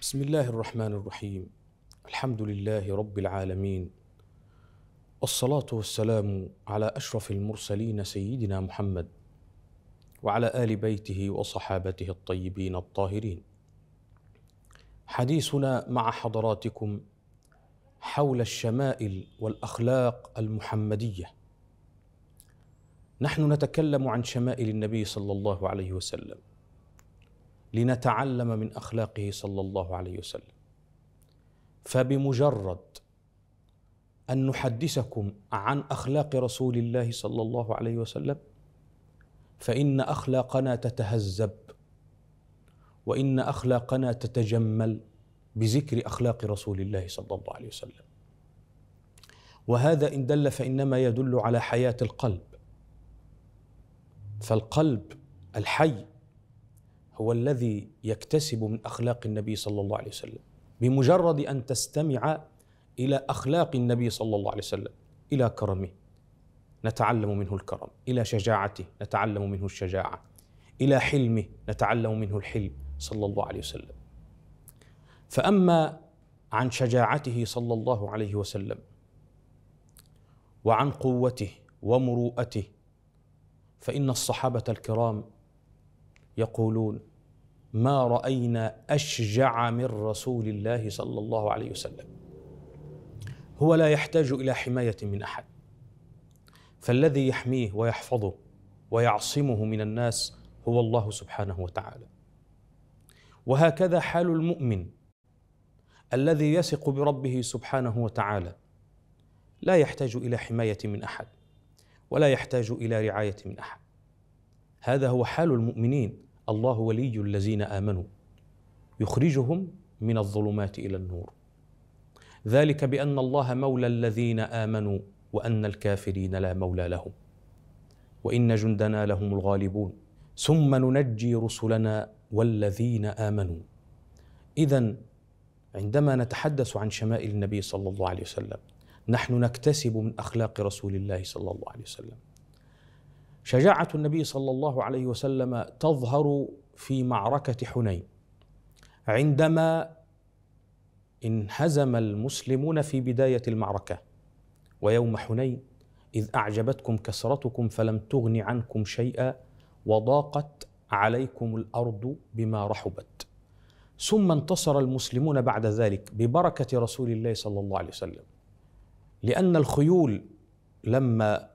بسم الله الرحمن الرحيم. الحمد لله رب العالمين، والصلاة والسلام على أشرف المرسلين سيدنا محمد وعلى آل بيته وصحابته الطيبين الطاهرين. حديثنا مع حضراتكم حول الشمائل والأخلاق المحمدية. نحن نتكلم عن شمائل النبي صلى الله عليه وسلم لنتعلم من أخلاقه صلى الله عليه وسلم، فبمجرد أن نحدثكم عن أخلاق رسول الله صلى الله عليه وسلم فإن أخلاقنا تتهذب وإن أخلاقنا تتجمل بذكر أخلاق رسول الله صلى الله عليه وسلم، وهذا إن دل فإنما يدل على حياة القلب، فالقلب الحي هو الذي يكتسب من أخلاق النبي صلى الله عليه وسلم. بمجرد أن تستمع إلى أخلاق النبي صلى الله عليه وسلم، إلى كرمه نتعلم منه الكرم، إلى شجاعته نتعلم منه الشجاعة، إلى حلمه نتعلم منه الحلم صلى الله عليه وسلم. فأما عن شجاعته صلى الله عليه وسلم وعن قوته ومروءته فإن الصحابة الكرام يقولون: ما رأينا أشجع من رسول الله صلى الله عليه وسلم. هو لا يحتاج إلى حماية من أحد، فالذي يحميه ويحفظه ويعصمه من الناس هو الله سبحانه وتعالى. وهكذا حال المؤمن الذي يثق بربه سبحانه وتعالى، لا يحتاج إلى حماية من أحد ولا يحتاج إلى رعاية من أحد. هذا هو حال المؤمنين. الله ولي الذين آمنوا يخرجهم من الظلمات إلى النور، ذلك بأن الله مولى الذين آمنوا وأن الكافرين لا مولى لهم وإن جندنا لهم الغالبون، ثم ننجي رسلنا والذين آمنوا. إذن عندما نتحدث عن شمائل النبي صلى الله عليه وسلم نحن نكتسب من أخلاق رسول الله صلى الله عليه وسلم. شجاعة النبي صلى الله عليه وسلم تظهر في معركة حنين، عندما انهزم المسلمون في بداية المعركة، ويوم حنين إذ أعجبتكم كثرتكم فلم تغن عنكم شيئا وضاقت عليكم الأرض بما رحبت. ثم انتصر المسلمون بعد ذلك ببركة رسول الله صلى الله عليه وسلم، لأن الخيول لما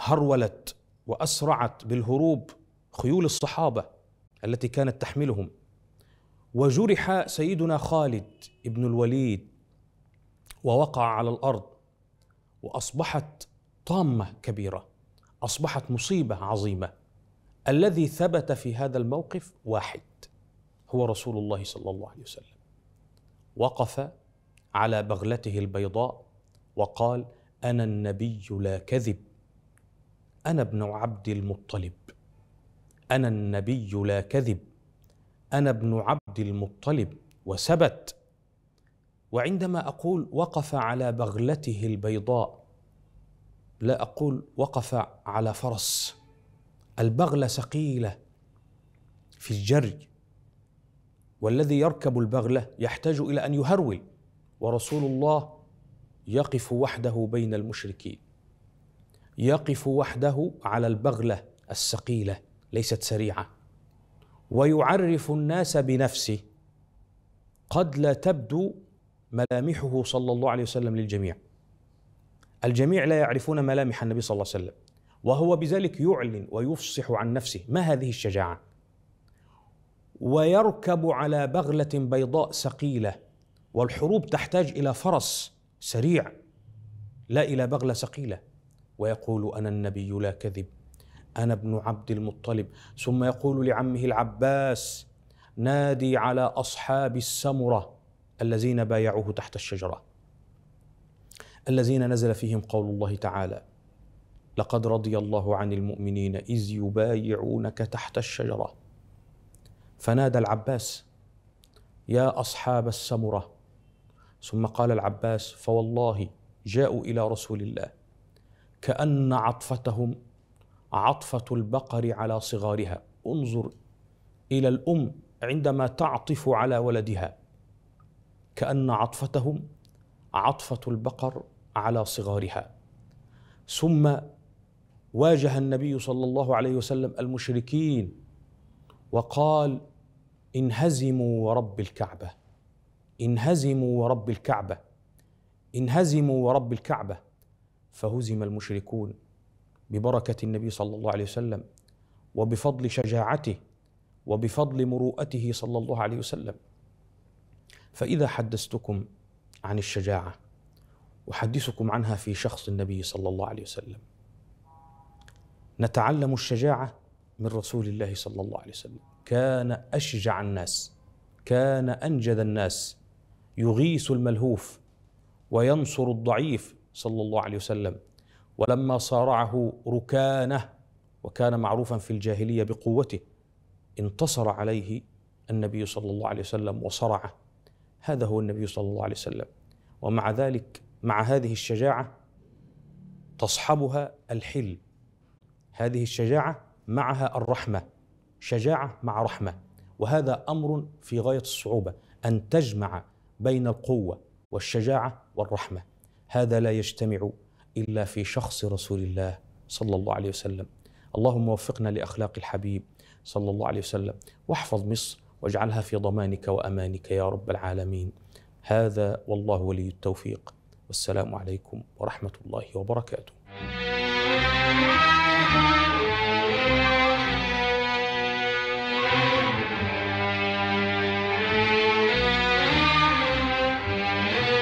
هرولت وأسرعت بالهروب، خيول الصحابة التي كانت تحملهم، وجرح سيدنا خالد ابن الوليد ووقع على الأرض وأصبحت طامة كبيرة، أصبحت مصيبة عظيمة. الذي ثبت في هذا الموقف واحد، هو رسول الله صلى الله عليه وسلم، وقف على بغلته البيضاء وقال: أنا النبي لا كذب، أنا ابن عبد المطلب، أنا النبي لا كذب، أنا ابن عبد المطلب، وثبت. وعندما أقول وقف على بغلته البيضاء لا أقول وقف على فرس، البغلة ثقيلة في الجري، والذي يركب البغلة يحتاج إلى أن يهرول، ورسول الله يقف وحده بين المشركين، يقف وحده على البغلة الثقيلة ليست سريعة، ويعرف الناس بنفسه. قد لا تبدو ملامحه صلى الله عليه وسلم للجميع، الجميع لا يعرفون ملامح النبي صلى الله عليه وسلم، وهو بذلك يعلن ويفصح عن نفسه. ما هذه الشجاعة؟ ويركب على بغلة بيضاء ثقيلة، والحروب تحتاج إلى فرس سريع لا إلى بغلة ثقيلة، ويقول: أنا النبي لا كذب، أنا ابن عبد المطلب. ثم يقول لعمه العباس: نادي على أصحاب السمرة الذين بايعوه تحت الشجرة، الذين نزل فيهم قول الله تعالى: لقد رضي الله عن المؤمنين إذ يبايعونك تحت الشجرة. فنادى العباس: يا أصحاب السمرة. ثم قال العباس: فوالله جاءوا إلى رسول الله كأن عطفتهم عطفة البقر على صغارها. انظر إلى الأم عندما تعطف على ولدها كأن عطفتهم عطفة البقر على صغارها. ثم واجه النبي صلى الله عليه وسلم المشركين وقال: انهزموا ورب الكعبة، انهزموا ورب الكعبة، انهزموا ورب الكعبة. فهزم المشركون ببركة النبي صلى الله عليه وسلم وبفضل شجاعته وبفضل مروءته صلى الله عليه وسلم. فإذا حدثتكم عن الشجاعة أحدثكم عنها في شخص النبي صلى الله عليه وسلم. نتعلم الشجاعة من رسول الله صلى الله عليه وسلم، كان أشجع الناس، كان أنجد الناس، يغيث الملهوف وينصر الضعيف صلى الله عليه وسلم. ولما صارعه ركانه، وكان معروفا في الجاهلية بقوته، انتصر عليه النبي صلى الله عليه وسلم وصرعه. هذا هو النبي صلى الله عليه وسلم. ومع ذلك، مع هذه الشجاعة تصحبها الحلم، هذه الشجاعة معها الرحمة، شجاعة مع رحمة. وهذا أمر في غاية الصعوبة، أن تجمع بين القوة والشجاعة والرحمة. هذا لا يجتمع إلا في شخص رسول الله صلى الله عليه وسلم. اللهم وفقنا لأخلاق الحبيب صلى الله عليه وسلم، واحفظ مصر واجعلها في ضمانك وأمانك يا رب العالمين. هذا والله ولي التوفيق، والسلام عليكم ورحمة الله وبركاته.